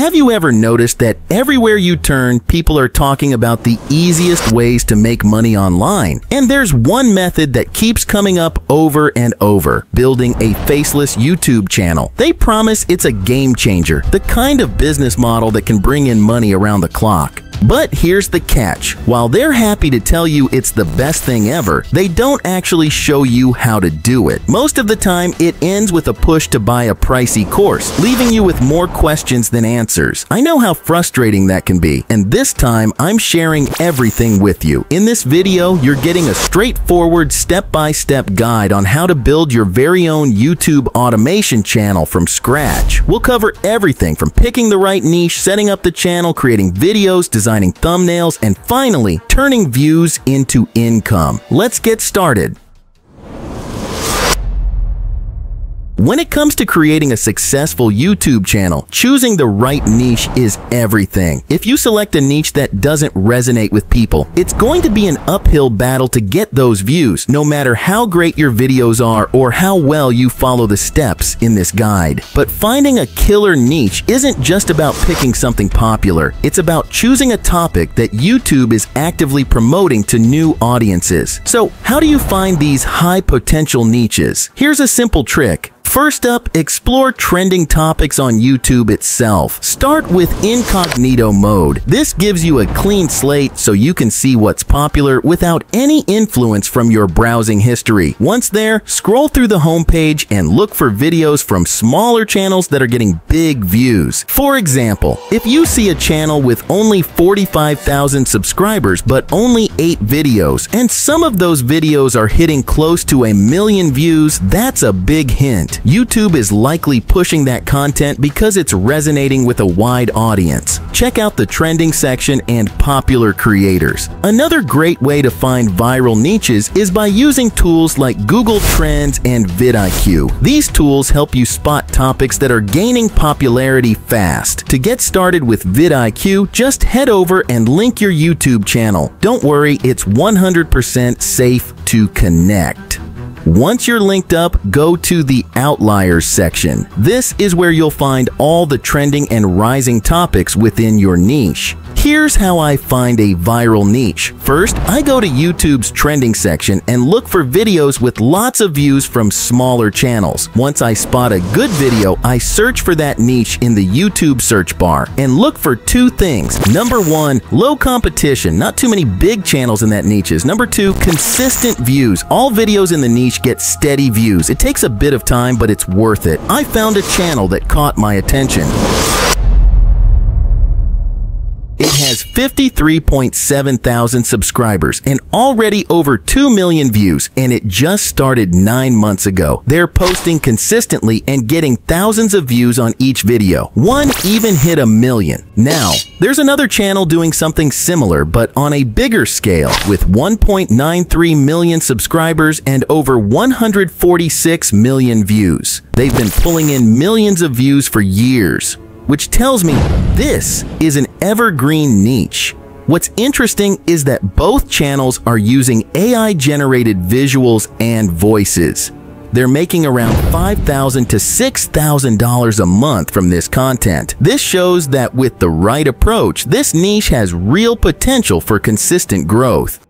Have you ever noticed that everywhere you turn, people are talking about the easiest ways to make money online? And there's one method that keeps coming up over and over: building a faceless YouTube channel. They promise it's a game changer, the kind of business model that can bring in money around the clock. But here's the catch. While they're happy to tell you it's the best thing ever, they don't actually show you how to do it. Most of the time, it ends with a push to buy a pricey course, leaving you with more questions than answers. I know how frustrating that can be, and this time I'm sharing everything with you. In this video, you're getting a straightforward step-by-step guide on how to build your very own YouTube automation channel from scratch. We'll cover everything from picking the right niche, setting up the channel, creating videos, designing thumbnails, and finally, turning views into income. Let's get started. When it comes to creating a successful YouTube channel, choosing the right niche is everything. If you select a niche that doesn't resonate with people, it's going to be an uphill battle to get those views, no matter how great your videos are or how well you follow the steps in this guide. But finding a killer niche isn't just about picking something popular. It's about choosing a topic that YouTube is actively promoting to new audiences. So, how do you find these high potential niches? Here's a simple trick. First up, explore trending topics on YouTube itself. Start with incognito mode. This gives you a clean slate so you can see what's popular without any influence from your browsing history. Once there, scroll through the homepage and look for videos from smaller channels that are getting big views. For example, if you see a channel with only 45,000 subscribers but only 8 videos, and some of those videos are hitting close to 1 million views, that's a big hint. YouTube is likely pushing that content because it's resonating with a wide audience. Check out the trending section and popular creators. Another great way to find viral niches is by using tools like Google Trends and VidIQ. These tools help you spot topics that are gaining popularity fast. To get started with VidIQ, just head over and link your YouTube channel. Don't worry, it's 100% safe to connect. Once you're linked up, go to the Outliers section. This is where you'll find all the trending and rising topics within your niche. Here's how I find a viral niche. First, I go to YouTube's trending section and look for videos with lots of views from smaller channels. Once I spot a good video, I search for that niche in the YouTube search bar and look for two things. Number one, low competition. Not too many big channels in that niche. Number two, consistent views. All videos in the niche get steady views. It takes a bit of time, but it's worth it. I found a channel that caught my attention. It has 53.7 thousand subscribers and already over 2 million views, and it just started 9 months ago. They're posting consistently and getting thousands of views on each video. One even hit 1 million. Now, there's another channel doing something similar but on a bigger scale with 1.93 million subscribers and over 146 million views. They've been pulling in millions of views for years, which tells me this is an evergreen niche. What's interesting is that both channels are using AI-generated visuals and voices. They're making around $5,000 to $6,000 a month from this content. This shows that with the right approach, this niche has real potential for consistent growth.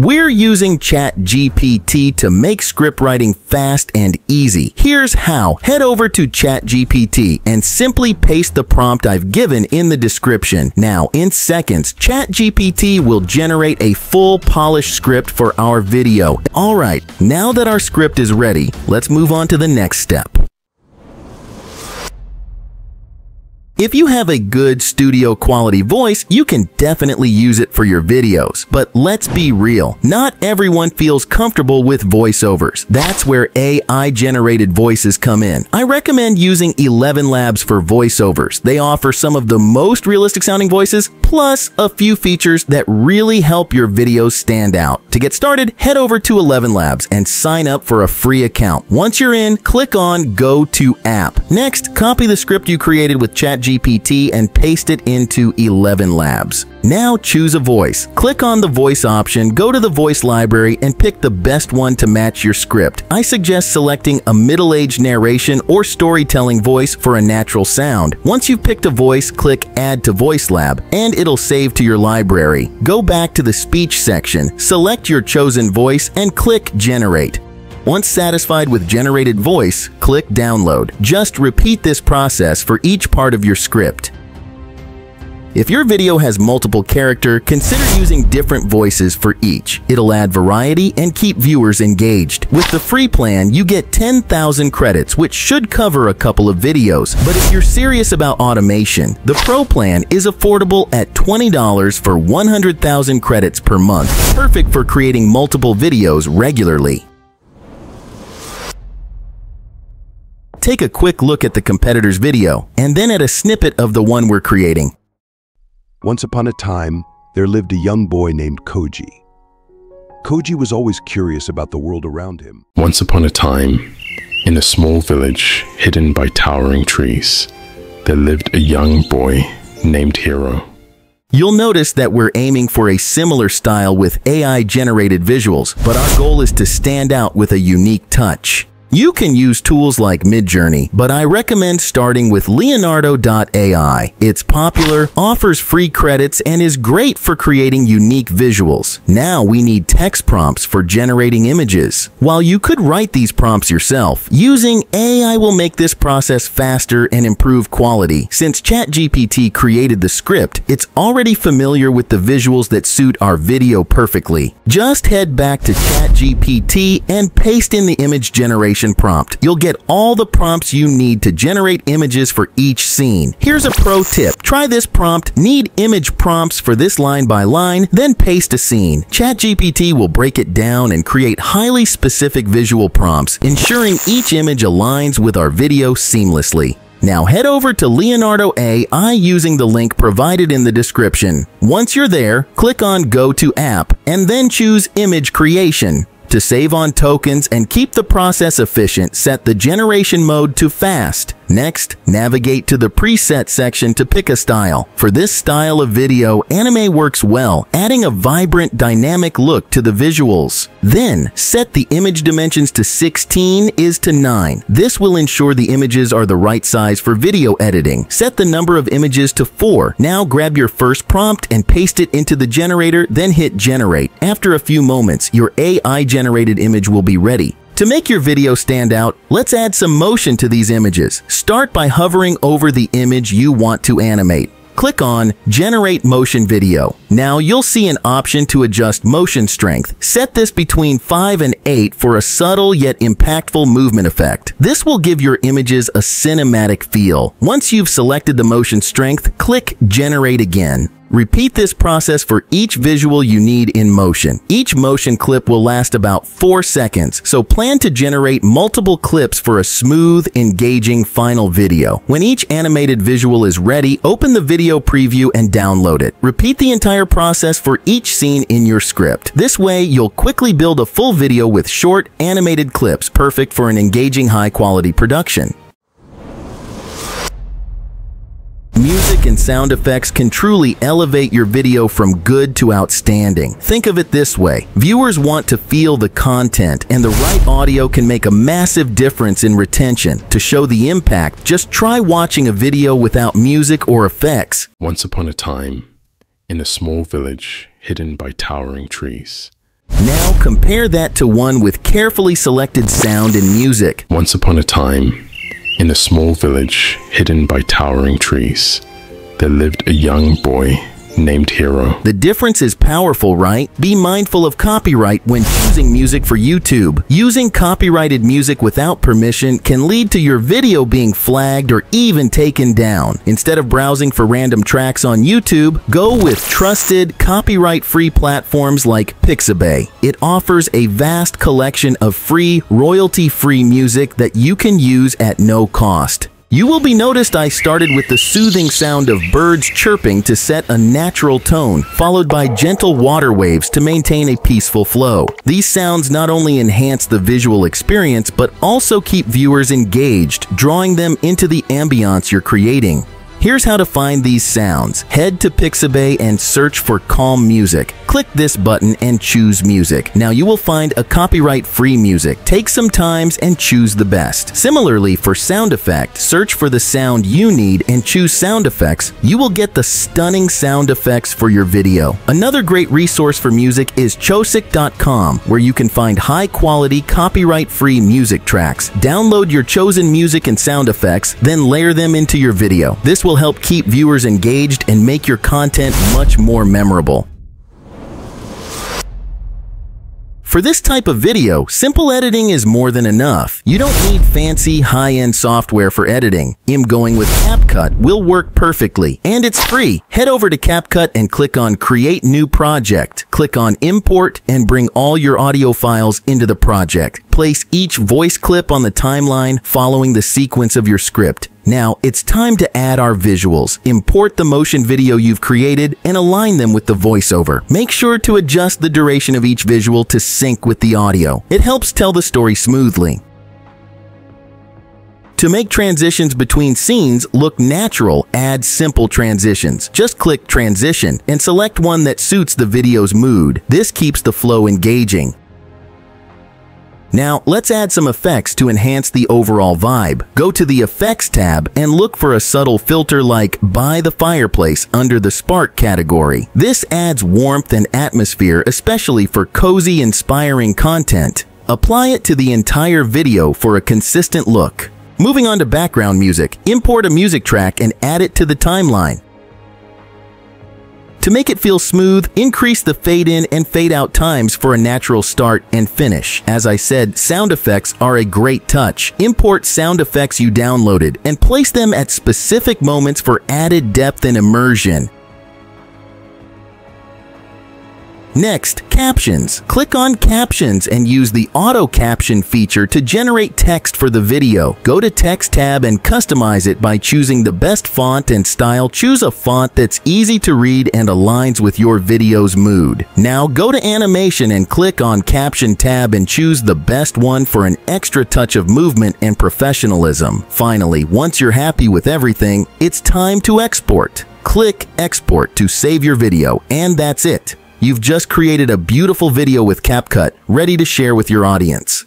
We're using ChatGPT to make script writing fast and easy. Here's how. Head over to ChatGPT and simply paste the prompt I've given in the description. Now, in seconds, ChatGPT will generate a full polished script for our video. Alright, now that our script is ready, let's move on to the next step. If you have a good studio quality voice, you can definitely use it for your videos. But let's be real, not everyone feels comfortable with voiceovers. That's where AI-generated voices come in. I recommend using 11 Labs for voiceovers. They offer some of the most realistic sounding voices, plus a few features that really help your videos stand out. To get started, head over to 11 Labs and sign up for a free account. Once you're in, click on Go to App. Next, copy the script you created with ChatGPT ChatGPT and paste it into Eleven Labs. Now choose a voice. Click on the voice option, go to the voice library, and pick the best one to match your script. I suggest selecting a middle-aged narration or storytelling voice for a natural sound. Once you've picked a voice, click Add to Voice Lab, and it'll save to your library. Go back to the speech section, select your chosen voice, and click Generate. Once satisfied with generated voice, click Download. Just repeat this process for each part of your script. If your video has multiple characters, consider using different voices for each. It'll add variety and keep viewers engaged. With the free plan, you get 10,000 credits, which should cover a couple of videos. But if you're serious about automation, the Pro plan is affordable at $20 for 100,000 credits per month. Perfect for creating multiple videos regularly. Take a quick look at the competitor's video, and then at a snippet of the one we're creating. Once upon a time, there lived a young boy named Koji. Koji was always curious about the world around him. Once upon a time, in a small village hidden by towering trees, there lived a young boy named Hiro. You'll notice that we're aiming for a similar style with AI-generated visuals, but our goal is to stand out with a unique touch. You can use tools like MidJourney, but I recommend starting with Leonardo.ai. It's popular, offers free credits, and is great for creating unique visuals. Now we need text prompts for generating images. While you could write these prompts yourself, using AI will make this process faster and improve quality. Since ChatGPT created the script, it's already familiar with the visuals that suit our video perfectly. Just head back to ChatGPT and paste in the image generation prompt. You'll get all the prompts you need to generate images for each scene. Here's a pro tip. Try this prompt, need image prompts for this line by line, then paste a scene. ChatGPT will break it down and create highly specific visual prompts, ensuring each image aligns with our video seamlessly. Now head over to Leonardo.ai using the link provided in the description. Once you're there, click on Go to App and then choose Image Creation. To save on tokens and keep the process efficient, set the generation mode to fast. Next, navigate to the preset section to pick a style. For this style of video, anime works well, adding a vibrant, dynamic look to the visuals. Then, set the image dimensions to 16:9. This will ensure the images are the right size for video editing. Set the number of images to 4. Now grab your first prompt and paste it into the generator, then hit Generate. After a few moments, your AI-generated image will be ready. To make your video stand out, let's add some motion to these images. Start by hovering over the image you want to animate. Click on Generate Motion Video. Now you'll see an option to adjust motion strength. Set this between 5 and 8 for a subtle yet impactful movement effect. This will give your images a cinematic feel. Once you've selected the motion strength, click Generate again. Repeat this process for each visual you need in motion. Each motion clip will last about 4 seconds, so plan to generate multiple clips for a smooth, engaging final video. When each animated visual is ready, open the video preview and download it. Repeat the entire process for each scene in your script. This way, you'll quickly build a full video with short, animated clips, perfect for an engaging, high-quality production. Music and sound effects can truly elevate your video from good to outstanding. Think of it this way. Viewers want to feel the content, and the right audio can make a massive difference in retention. To show the impact, just try watching a video without music or effects. Once upon a time, in a small village hidden by towering trees. Now compare that to one with carefully selected sound and music. Once upon a time, in a small village hidden by towering trees, there lived a young boy named Hiro. The difference is powerful, right? Be mindful of copyright when choosing music for YouTube. Using copyrighted music without permission can lead to your video being flagged or even taken down. Instead of browsing for random tracks on YouTube, go with trusted, copyright-free platforms like Pixabay. It offers a vast collection of free, royalty-free music that you can use at no cost. You will be noticed I started with the soothing sound of birds chirping to set a natural tone, followed by gentle water waves to maintain a peaceful flow. These sounds not only enhance the visual experience, but also keep viewers engaged, drawing them into the ambiance you're creating. Here's how to find these sounds. Head to Pixabay and search for calm music. Click this button and choose music. Now you will find a copyright-free music. Take some time and choose the best. Similarly, for sound effect, search for the sound you need and choose sound effects. You will get the stunning sound effects for your video. Another great resource for music is Chosic.com, where you can find high-quality, copyright-free music tracks. Download your chosen music and sound effects, then layer them into your video. This will help keep viewers engaged and make your content much more memorable. For this type of video, simple editing is more than enough. You don't need fancy, high-end software for editing. I'm going with CapCut will work perfectly, and it's free. Head over to CapCut and click on Create New Project. Click on Import and bring all your audio files into the project. Place each voice clip on the timeline following the sequence of your script. Now, it's time to add our visuals. Import the motion video you've created and align them with the voiceover. Make sure to adjust the duration of each visual to sync with the audio. It helps tell the story smoothly. To make transitions between scenes look natural, add simple transitions. Just click Transition and select one that suits the video's mood. This keeps the flow engaging. Now, let's add some effects to enhance the overall vibe. Go to the Effects tab and look for a subtle filter like By the Fireplace under the Spark category. This adds warmth and atmosphere, especially for cozy, inspiring content. Apply it to the entire video for a consistent look. Moving on to background music, import a music track and add it to the timeline. To make it feel smooth, increase the fade-in and fade-out times for a natural start and finish. As I said, sound effects are a great touch. Import sound effects you downloaded and place them at specific moments for added depth and immersion. Next, captions. Click on Captions and use the Auto Caption feature to generate text for the video. Go to Text tab and customize it by choosing the best font and style. Choose a font that's easy to read and aligns with your video's mood. Now go to Animation and click on Caption tab and choose the best one for an extra touch of movement and professionalism. Finally, once you're happy with everything, it's time to export. Click Export to save your video, and that's it. You've just created a beautiful video with CapCut, ready to share with your audience.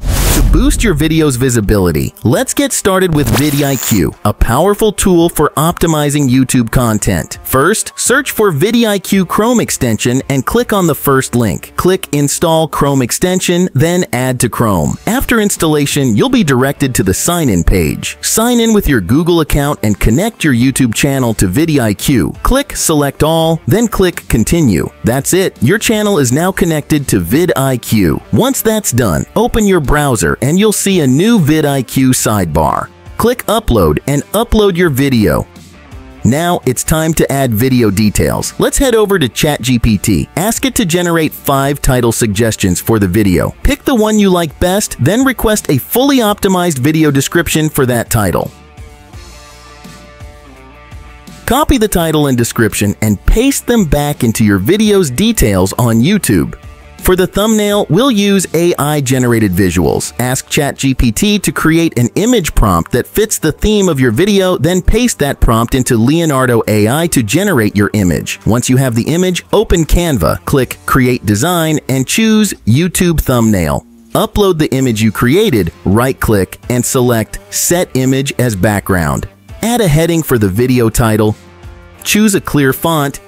To boost your video's visibility, let's get started with VidIQ, a powerful tool for optimizing YouTube content. First, search for VidIQ Chrome extension and click on the first link. Click Install Chrome extension, then Add to Chrome. After installation, you'll be directed to the sign-in page. Sign in with your Google account and connect your YouTube channel to VidIQ. Click Select All, then click Continue. That's it. Your channel is now connected to VidIQ. Once that's done, open your browser and you'll see a new VidIQ sidebar. Click Upload and upload your video. Now it's time to add video details. Let's head over to ChatGPT. Ask it to generate 5 title suggestions for the video. Pick the one you like best, then request a fully optimized video description for that title. Copy the title and description and paste them back into your video's details on YouTube. For the thumbnail, we'll use AI-generated visuals. Ask ChatGPT to create an image prompt that fits the theme of your video, then paste that prompt into Leonardo.ai to generate your image. Once you have the image, open Canva, click Create Design, and choose YouTube Thumbnail. Upload the image you created, right-click, and select Set Image as Background. Add a heading for the video title, choose a clear font,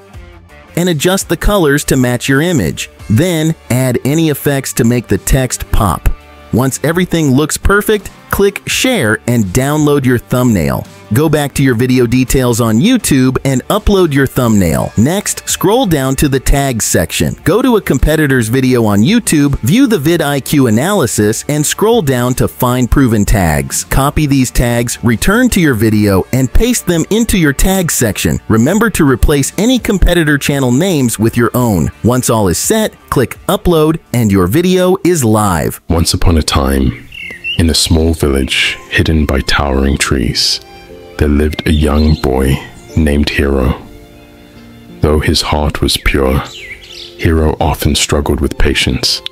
and adjust the colors to match your image. Then, add any effects to make the text pop. Once everything looks perfect, click Share and download your thumbnail. Go back to your video details on YouTube and upload your thumbnail. Next, scroll down to the Tags section. Go to a competitor's video on YouTube, view the vidIQ analysis, and scroll down to Find Proven Tags. Copy these tags, return to your video, and paste them into your Tags section. Remember to replace any competitor channel names with your own. Once all is set, click Upload, and your video is live. Once upon a time, in a small village hidden by towering trees, there lived a young boy named Hero. Though his heart was pure, Hero often struggled with patience,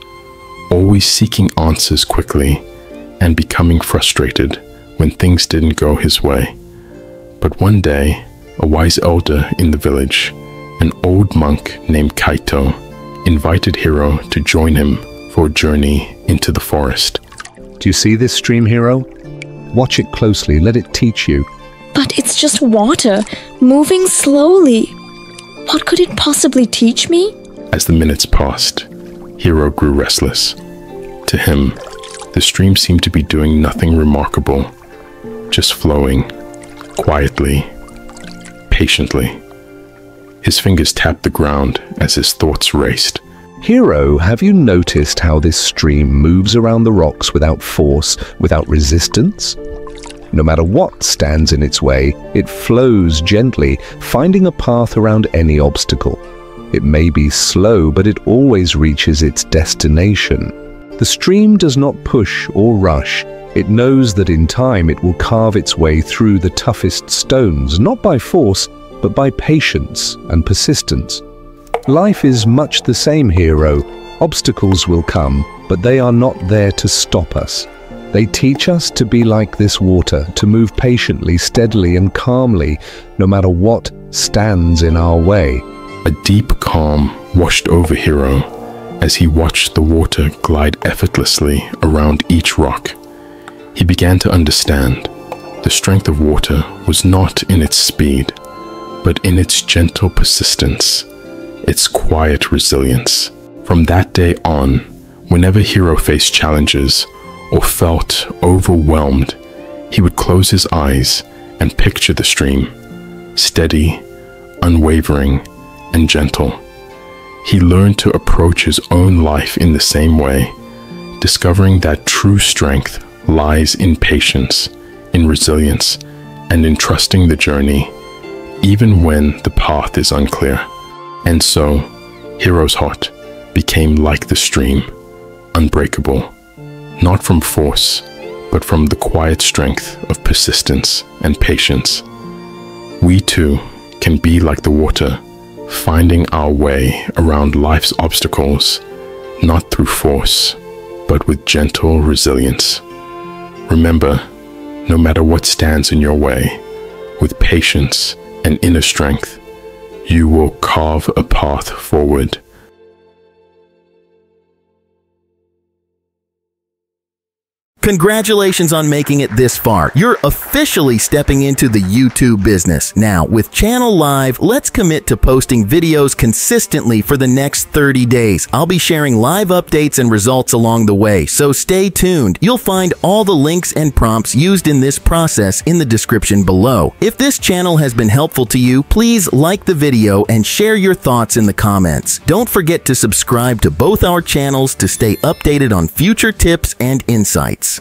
always seeking answers quickly and becoming frustrated when things didn't go his way. But one day, a wise elder in the village, an old monk named Kaito, invited Hiro to join him for a journey into the forest. Do you see this stream, Hiro? Watch it closely, let it teach you. But it's just water, moving slowly. What could it possibly teach me? As the minutes passed, Hiro grew restless. To him, the stream seemed to be doing nothing remarkable, just flowing, quietly, patiently. His fingers tapped the ground as his thoughts raced. Hiro, have you noticed how this stream moves around the rocks without force, without resistance? No matter what stands in its way, it flows gently, finding a path around any obstacle. It may be slow, but it always reaches its destination. The stream does not push or rush. It knows that in time it will carve its way through the toughest stones, not by force, but by patience and persistence. Life is much the same, Hiro. Obstacles will come, but they are not there to stop us. They teach us to be like this water, to move patiently, steadily and calmly, no matter what stands in our way. A deep calm washed over Hiro as he watched the water glide effortlessly around each rock. He began to understand the strength of water was not in its speed, but in its gentle persistence, its quiet resilience. From that day on, whenever Hiro faced challenges or felt overwhelmed, he would close his eyes and picture the stream, steady, unwavering, and gentle. He learned to approach his own life in the same way, discovering that true strength lies in patience, in resilience, and in trusting the journey, even when the path is unclear. And so, Hiro's heart became like the stream, unbreakable, not from force, but from the quiet strength of persistence and patience. We too can be like the water, finding our way around life's obstacles, not through force, but with gentle resilience. Remember, no matter what stands in your way, with patience and inner strength, you will carve a path forward. Congratulations on making it this far. You're officially stepping into the YouTube business. Now, with Channel Live, let's commit to posting videos consistently for the next 30 days. I'll be sharing live updates and results along the way, so stay tuned. You'll find all the links and prompts used in this process in the description below. If this channel has been helpful to you, please like the video and share your thoughts in the comments. Don't forget to subscribe to both our channels to stay updated on future tips and insights.